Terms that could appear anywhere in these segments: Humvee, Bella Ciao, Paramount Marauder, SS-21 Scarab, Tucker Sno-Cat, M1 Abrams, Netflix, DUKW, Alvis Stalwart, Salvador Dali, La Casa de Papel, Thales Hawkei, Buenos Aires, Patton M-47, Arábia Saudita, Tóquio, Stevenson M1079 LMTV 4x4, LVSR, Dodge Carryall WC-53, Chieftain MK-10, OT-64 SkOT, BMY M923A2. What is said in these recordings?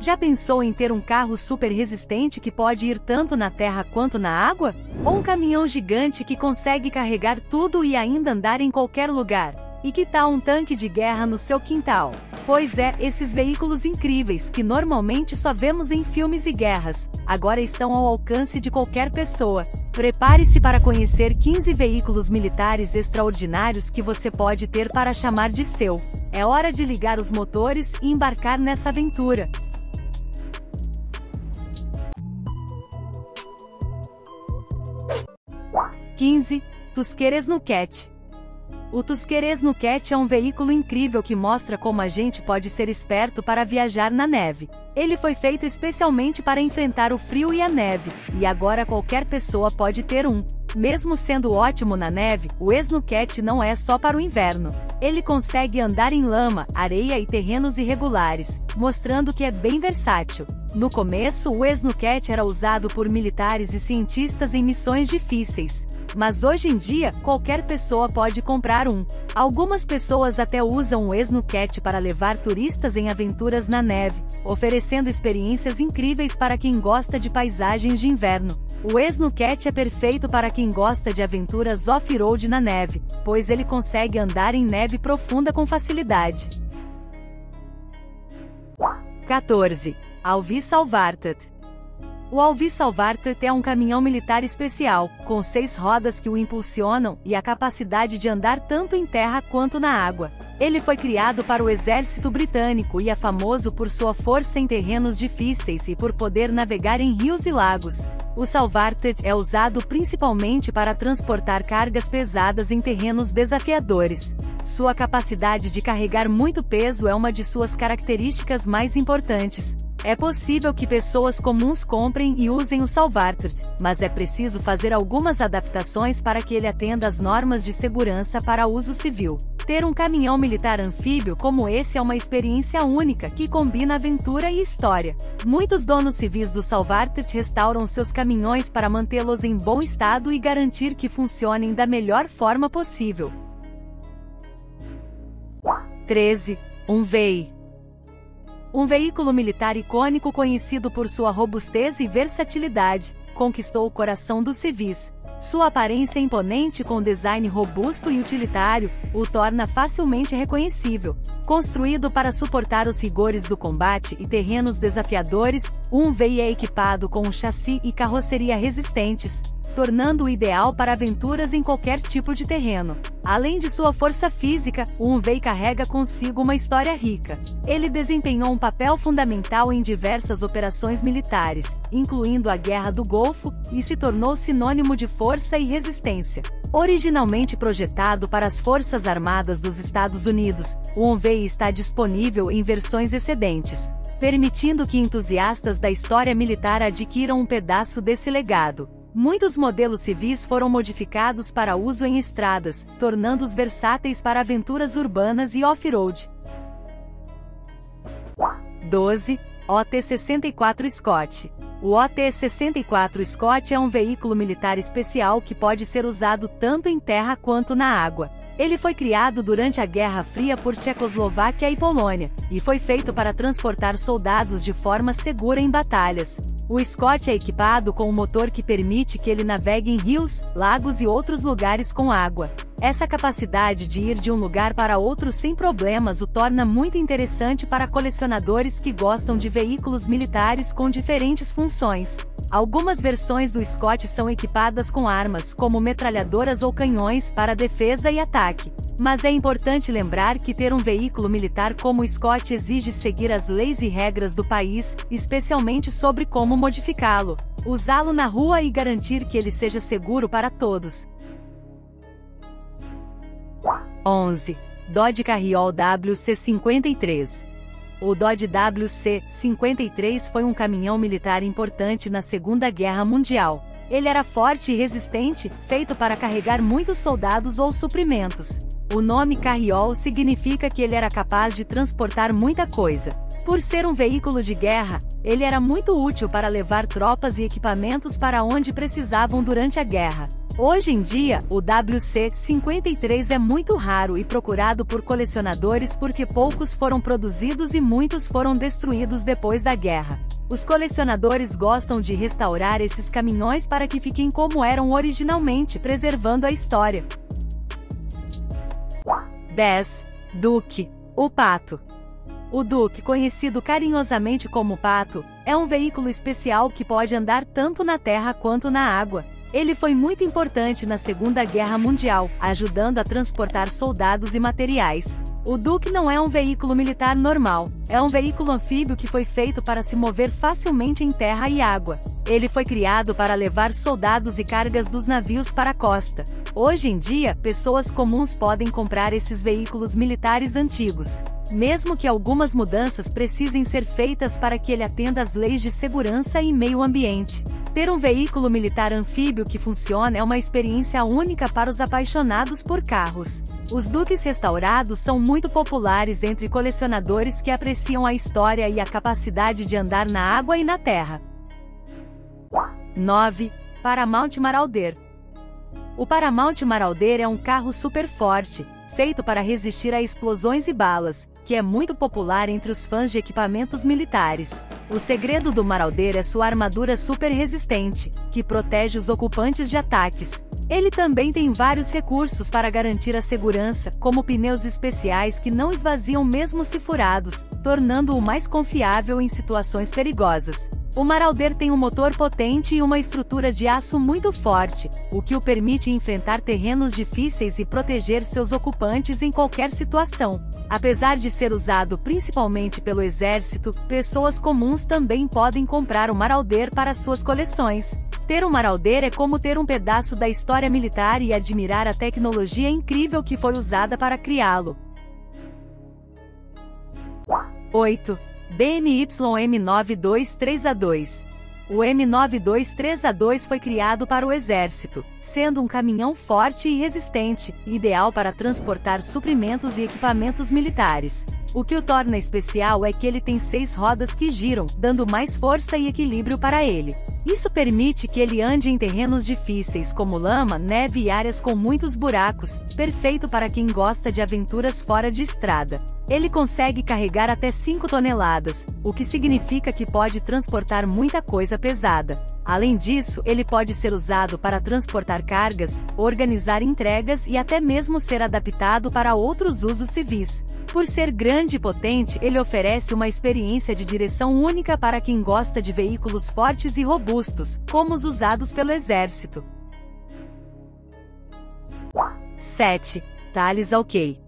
Já pensou em ter um carro super resistente que pode ir tanto na terra quanto na água? Ou um caminhão gigante que consegue carregar tudo e ainda andar em qualquer lugar? E que tal um tanque de guerra no seu quintal? Pois é, esses veículos incríveis, que normalmente só vemos em filmes e guerras, agora estão ao alcance de qualquer pessoa. Prepare-se para conhecer 15 veículos militares extraordinários que você pode ter para chamar de seu. É hora de ligar os motores e embarcar nessa aventura. Tucker Sno-Cat. O Tucker Sno-Cat é um veículo incrível que mostra como a gente pode ser esperto para viajar na neve. Ele foi feito especialmente para enfrentar o frio e a neve, e agora qualquer pessoa pode ter um. Mesmo sendo ótimo na neve, o Sno-Cat não é só para o inverno. Ele consegue andar em lama, areia e terrenos irregulares, mostrando que é bem versátil. No começo, o Sno-Cat era usado por militares e cientistas em missões difíceis. Mas hoje em dia, qualquer pessoa pode comprar um. Algumas pessoas até usam o Sno-Cat para levar turistas em aventuras na neve, oferecendo experiências incríveis para quem gosta de paisagens de inverno. O Sno-Cat é perfeito para quem gosta de aventuras off-road na neve, pois ele consegue andar em neve profunda com facilidade. 14. Alvis Stalwart. O Alvis Stalwart é um caminhão militar especial, com 6 rodas que o impulsionam e a capacidade de andar tanto em terra quanto na água. Ele foi criado para o exército britânico e é famoso por sua força em terrenos difíceis e por poder navegar em rios e lagos. O Stalwart é usado principalmente para transportar cargas pesadas em terrenos desafiadores. Sua capacidade de carregar muito peso é uma de suas características mais importantes. É possível que pessoas comuns comprem e usem o Stalwart, mas é preciso fazer algumas adaptações para que ele atenda às normas de segurança para uso civil. Ter um caminhão militar anfíbio como esse é uma experiência única que combina aventura e história. Muitos donos civis do Stalwart restauram seus caminhões para mantê-los em bom estado e garantir que funcionem da melhor forma possível. 13. Humvee. Um veículo militar icônico conhecido por sua robustez e versatilidade, conquistou o coração dos civis. Sua aparência imponente com design robusto e utilitário, o torna facilmente reconhecível. Construído para suportar os rigores do combate e terrenos desafiadores, o Humvee é equipado com um chassi e carroceria resistentes, tornando-o ideal para aventuras em qualquer tipo de terreno. Além de sua força física, o Humvee carrega consigo uma história rica. Ele desempenhou um papel fundamental em diversas operações militares, incluindo a Guerra do Golfo, e se tornou sinônimo de força e resistência. Originalmente projetado para as Forças Armadas dos Estados Unidos, o Humvee está disponível em versões excedentes, permitindo que entusiastas da história militar adquiram um pedaço desse legado. Muitos modelos civis foram modificados para uso em estradas, tornando-os versáteis para aventuras urbanas e off-road. 12. OT-64 SkOT. O OT-64 SkOT é um veículo militar especial que pode ser usado tanto em terra quanto na água. Ele foi criado durante a Guerra Fria por Tchecoslováquia e Polônia, e foi feito para transportar soldados de forma segura em batalhas. O SkOT é equipado com um motor que permite que ele navegue em rios, lagos e outros lugares com água. Essa capacidade de ir de um lugar para outro sem problemas o torna muito interessante para colecionadores que gostam de veículos militares com diferentes funções. Algumas versões do SkOT são equipadas com armas como metralhadoras ou canhões para defesa e ataque. Mas é importante lembrar que ter um veículo militar como o SkOT exige seguir as leis e regras do país, especialmente sobre como modificá-lo, usá-lo na rua e garantir que ele seja seguro para todos. 11. Dodge Carryall WC-53. O Dodge WC-53 foi um caminhão militar importante na Segunda Guerra Mundial. Ele era forte e resistente, feito para carregar muitos soldados ou suprimentos. O nome Carryall significa que ele era capaz de transportar muita coisa. Por ser um veículo de guerra, ele era muito útil para levar tropas e equipamentos para onde precisavam durante a guerra. Hoje em dia, o WC-53 é muito raro e procurado por colecionadores porque poucos foram produzidos e muitos foram destruídos depois da guerra. Os colecionadores gostam de restaurar esses caminhões para que fiquem como eram originalmente, preservando a história. 10. Duke, o Pato. O Duke, conhecido carinhosamente como Pato, é um veículo especial que pode andar tanto na terra quanto na água. Ele foi muito importante na Segunda Guerra Mundial, ajudando a transportar soldados e materiais. O Duke não é um veículo militar normal, é um veículo anfíbio que foi feito para se mover facilmente em terra e água. Ele foi criado para levar soldados e cargas dos navios para a costa. Hoje em dia, pessoas comuns podem comprar esses veículos militares antigos. Mesmo que algumas mudanças precisem ser feitas para que ele atenda às leis de segurança e meio ambiente. Ter um veículo militar anfíbio que funciona é uma experiência única para os apaixonados por carros. Os Dukes restaurados são muito populares entre colecionadores que apreciam a história e a capacidade de andar na água e na terra. 9. Paramount Marauder. O Paramount Marauder é um carro super forte, feito para resistir a explosões e balas, que é muito popular entre os fãs de equipamentos militares. O segredo do Marauder é sua armadura super resistente, que protege os ocupantes de ataques. Ele também tem vários recursos para garantir a segurança, como pneus especiais que não esvaziam mesmo se furados, tornando-o mais confiável em situações perigosas. O Marauder tem um motor potente e uma estrutura de aço muito forte, o que o permite enfrentar terrenos difíceis e proteger seus ocupantes em qualquer situação. Apesar de ser usado principalmente pelo exército, pessoas comuns também podem comprar o Marauder para suas coleções. Ter um Marauder é como ter um pedaço da história militar e admirar a tecnologia incrível que foi usada para criá-lo. 8. BMY M923A2. O M923A2 foi criado para o exército, sendo um caminhão forte e resistente, ideal para transportar suprimentos e equipamentos militares. O que o torna especial é que ele tem 6 rodas que giram, dando mais força e equilíbrio para ele. Isso permite que ele ande em terrenos difíceis como lama, neve e áreas com muitos buracos, perfeito para quem gosta de aventuras fora de estrada. Ele consegue carregar até 5 toneladas, o que significa que pode transportar muita coisa pesada. Além disso, ele pode ser usado para transportar cargas, organizar entregas e até mesmo ser adaptado para outros usos civis. Por ser grande e potente, ele oferece uma experiência de direção única para quem gosta de veículos fortes e robustos, como os usados pelo exército. 7. Thales Hawkei.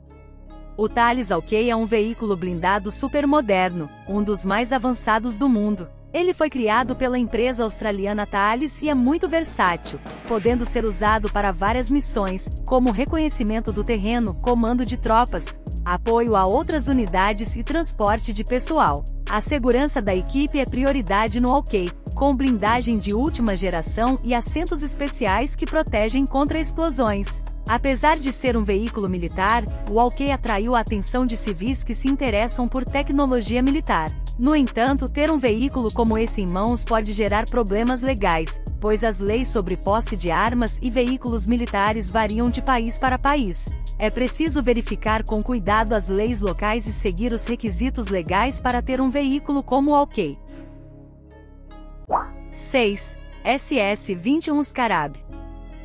O Thales Hawkei é um veículo blindado supermoderno, um dos mais avançados do mundo. Ele foi criado pela empresa australiana Thales e é muito versátil, podendo ser usado para várias missões, como reconhecimento do terreno, comando de tropas, apoio a outras unidades e transporte de pessoal. A segurança da equipe é prioridade no Hawkei, com blindagem de última geração e assentos especiais que protegem contra explosões. Apesar de ser um veículo militar, o Hawkei atraiu a atenção de civis que se interessam por tecnologia militar. No entanto, ter um veículo como esse em mãos pode gerar problemas legais, pois as leis sobre posse de armas e veículos militares variam de país para país. É preciso verificar com cuidado as leis locais e seguir os requisitos legais para ter um veículo como o Hawkei. 6. SS-21 Scarab.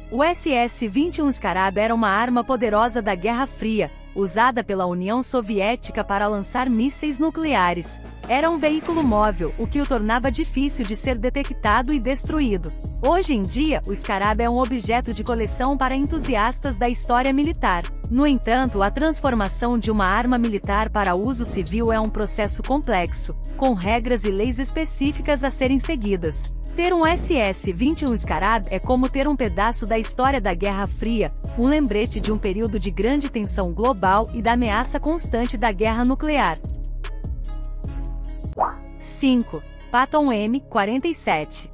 O SS-21 Scarab era uma arma poderosa da Guerra Fria, usada pela União Soviética para lançar mísseis nucleares. Era um veículo móvel, o que o tornava difícil de ser detectado e destruído. Hoje em dia, o Scarab é um objeto de coleção para entusiastas da história militar. No entanto, a transformação de uma arma militar para uso civil é um processo complexo, com regras e leis específicas a serem seguidas. Ter um SS-21 Scarab é como ter um pedaço da história da Guerra Fria, um lembrete de um período de grande tensão global e da ameaça constante da guerra nuclear. 5. Patton M-47.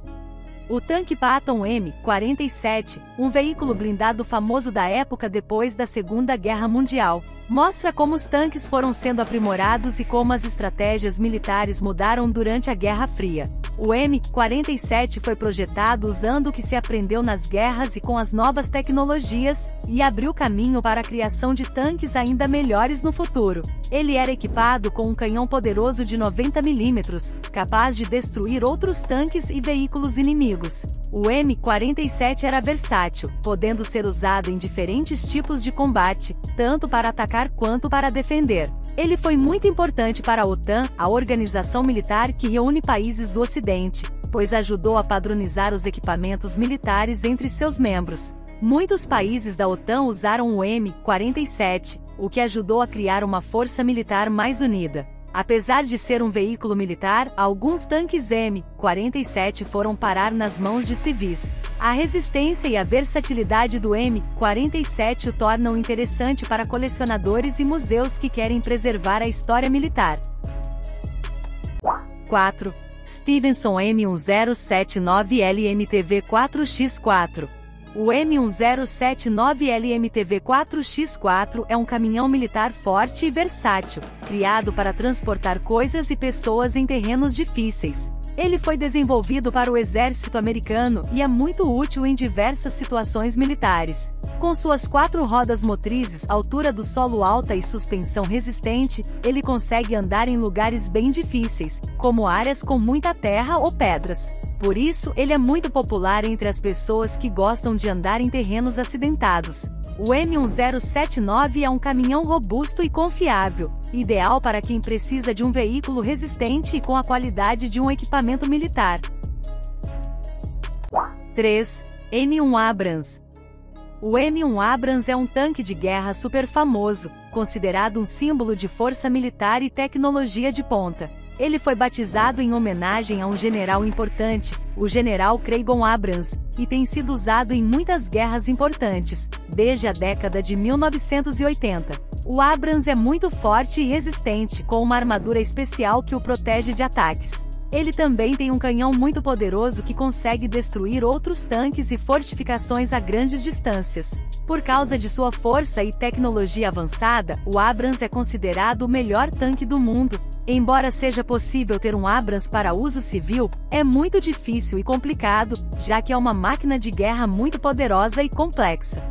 O tanque Patton M-47, um veículo blindado famoso da época depois da Segunda Guerra Mundial, mostra como os tanques foram sendo aprimorados e como as estratégias militares mudaram durante a Guerra Fria. O M-47 foi projetado usando o que se aprendeu nas guerras e com as novas tecnologias, e abriu caminho para a criação de tanques ainda melhores no futuro. Ele era equipado com um canhão poderoso de 90 mm, capaz de destruir outros tanques e veículos inimigos. O M-47 era versátil, podendo ser usado em diferentes tipos de combate, tanto para atacar quanto para defender. Ele foi muito importante para a OTAN, a organização militar que reúne países do Ocidente, pois ajudou a padronizar os equipamentos militares entre seus membros. Muitos países da OTAN usaram o M-47, o que ajudou a criar uma força militar mais unida. Apesar de ser um veículo militar, alguns tanques M-47 foram parar nas mãos de civis. A resistência e a versatilidade do M-47 o tornam interessante para colecionadores e museus que querem preservar a história militar. 4. Stevenson M1079 LMTV 4x4. O M1079 LMTV 4x4 é um caminhão militar forte e versátil, criado para transportar coisas e pessoas em terrenos difíceis. Ele foi desenvolvido para o exército americano e é muito útil em diversas situações militares. Com suas 4 rodas motrizes, altura do solo alta e suspensão resistente, ele consegue andar em lugares bem difíceis, como áreas com muita terra ou pedras. Por isso, ele é muito popular entre as pessoas que gostam de andar em terrenos acidentados. O M1079 é um caminhão robusto e confiável, ideal para quem precisa de um veículo resistente e com a qualidade de um equipamento militar. 3. M1 Abrams. O M1 Abrams é um tanque de guerra super famoso, considerado um símbolo de força militar e tecnologia de ponta. Ele foi batizado em homenagem a um general importante, o general Craig Abrams, e tem sido usado em muitas guerras importantes, desde a década de 1980. O Abrams é muito forte e resistente, com uma armadura especial que o protege de ataques. Ele também tem um canhão muito poderoso que consegue destruir outros tanques e fortificações a grandes distâncias. Por causa de sua força e tecnologia avançada, o Abrams é considerado o melhor tanque do mundo. Embora seja possível ter um Abrams para uso civil, é muito difícil e complicado, já que é uma máquina de guerra muito poderosa e complexa.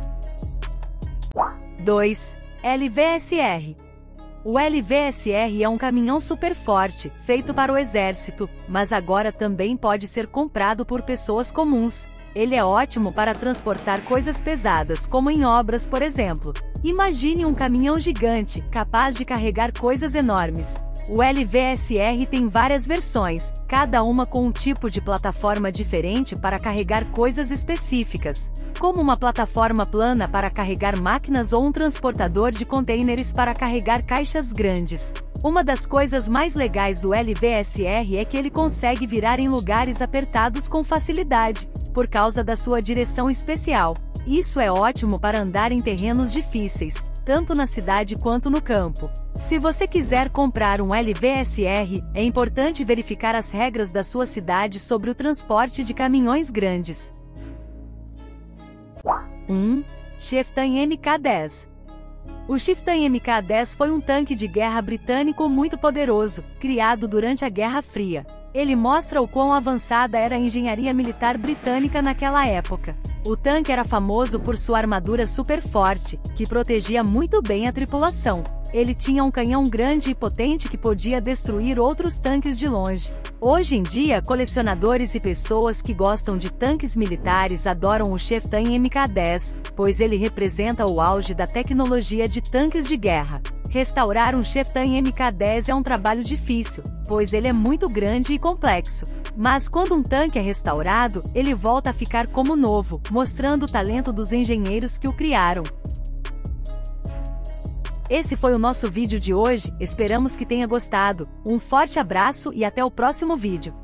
2. LVSR. O LVSR é um caminhão super forte, feito para o exército, mas agora também pode ser comprado por pessoas comuns. Ele é ótimo para transportar coisas pesadas, como em obras, por exemplo. Imagine um caminhão gigante, capaz de carregar coisas enormes. O LVSR tem várias versões, cada uma com um tipo de plataforma diferente para carregar coisas específicas, como uma plataforma plana para carregar máquinas ou um transportador de contêineres para carregar caixas grandes. Uma das coisas mais legais do LVSR é que ele consegue virar em lugares apertados com facilidade, por causa da sua direção especial. Isso é ótimo para andar em terrenos difíceis, tanto na cidade quanto no campo. Se você quiser comprar um LVSR, é importante verificar as regras da sua cidade sobre o transporte de caminhões grandes. 1. Chieftain MK-10. O Chieftain MK-10 foi um tanque de guerra britânico muito poderoso, criado durante a Guerra Fria. Ele mostra o quão avançada era a engenharia militar britânica naquela época. O tanque era famoso por sua armadura super forte, que protegia muito bem a tripulação. Ele tinha um canhão grande e potente que podia destruir outros tanques de longe. Hoje em dia, colecionadores e pessoas que gostam de tanques militares adoram o Chieftain MK-10, pois ele representa o auge da tecnologia de tanques de guerra. Restaurar um Chieftain MK-10 é um trabalho difícil, pois ele é muito grande e complexo. Mas quando um tanque é restaurado, ele volta a ficar como novo, mostrando o talento dos engenheiros que o criaram. Esse foi o nosso vídeo de hoje, esperamos que tenha gostado. Um forte abraço e até o próximo vídeo.